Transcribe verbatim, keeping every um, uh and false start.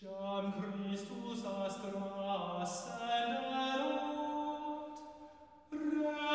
Jam Christus astra senerunt,